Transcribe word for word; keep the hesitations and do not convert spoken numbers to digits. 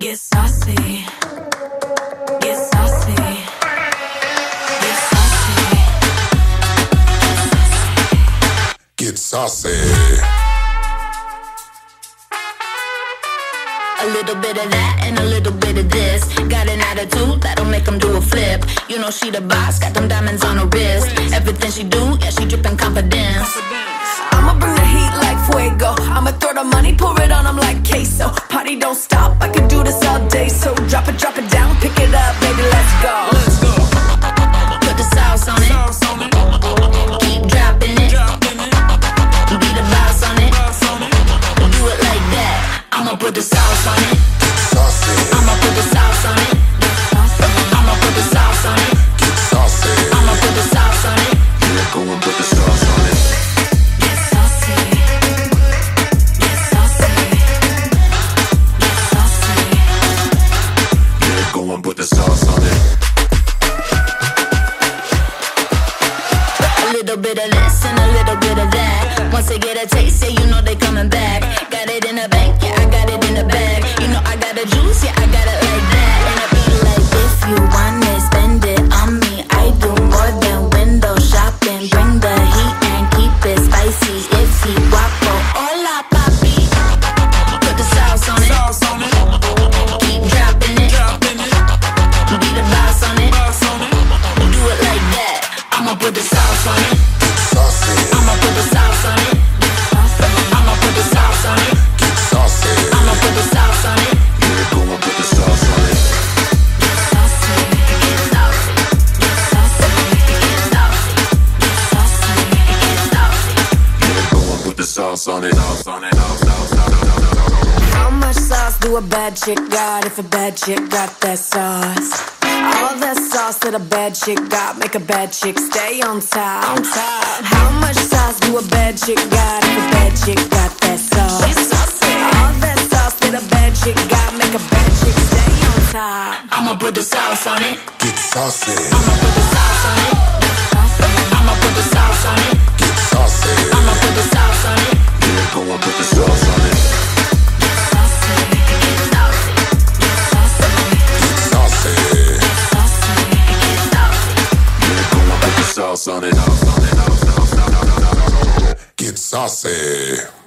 Get saucy, get saucy, get saucy, get saucy. A little bit of that and a little bit of this. Got an attitude that'll make them do a flip. You know she the boss, got them diamonds on her wrist. Everything she do, yeah, she drippin' confidence. I'ma bring the heat like fuego. I'ma throw the money, pour it on them like queso. Party don't stop, I can do this all day. So drop it, drop it down, pick it up, baby, let's go. Let's go. Put the sauce on it. Sauce on it. Keep dropping it. Dropping it. Be the boss on it. Boss on it. Do it like that. I'ma put the sauce on it. Saucy. I'ma put the sauce on it. I'ma put the sauce on it. Get saucy. I'ma put the sauce on it. Yeah, go and put the sauce on it. Get saucy. Put the sauce on it. A little bit of this and a little bit of that. Once they get a taste, yeah, you know they coming back. Got it in the bank, yeah, I got it in the bag. You know I got the juice, yeah, I got it like that. And I be like, if you want it, spend it on me. I do more than window shopping. Bring the heat and keep it spicy. If he guapo, hola papi. Put the sauce on it. Sauce on it. Put the sauce on it. Saucy. I'ma put the sauce on it. I'ma put the sauce on it. Get saucy. I'ma put the sauce on it. Yeah, go and put the sauce on it. Get saucy. Get saucy. Get saucy. Get saucy. Get saucy. Get saucy. Yeah, go and put the sauce on it. Sauce on it. Sauce, sauce, sauce. How much sauce do a bad chick got? If a bad chick got that sauce. All that sauce that a bad chick got, make a bad chick stay on top. On top. How much sauce do a bad chick got? If a bad chick got that sauce. She's saucy. All that sauce that a bad chick got, make a bad chick stay on top. I'ma put the sauce on it. Get saucy. I'ma put the sauce on it. I'ma put the sauce on it. Get saucy. I'ma put the sauce on it. Yeah, go and put the sauce on it. Get saucy. Get saucy. Get saucy. Get saucy. Sauce on it, sauce on it, sauce, sauce, sauce, sauce, sauce, sauce. Get saucy.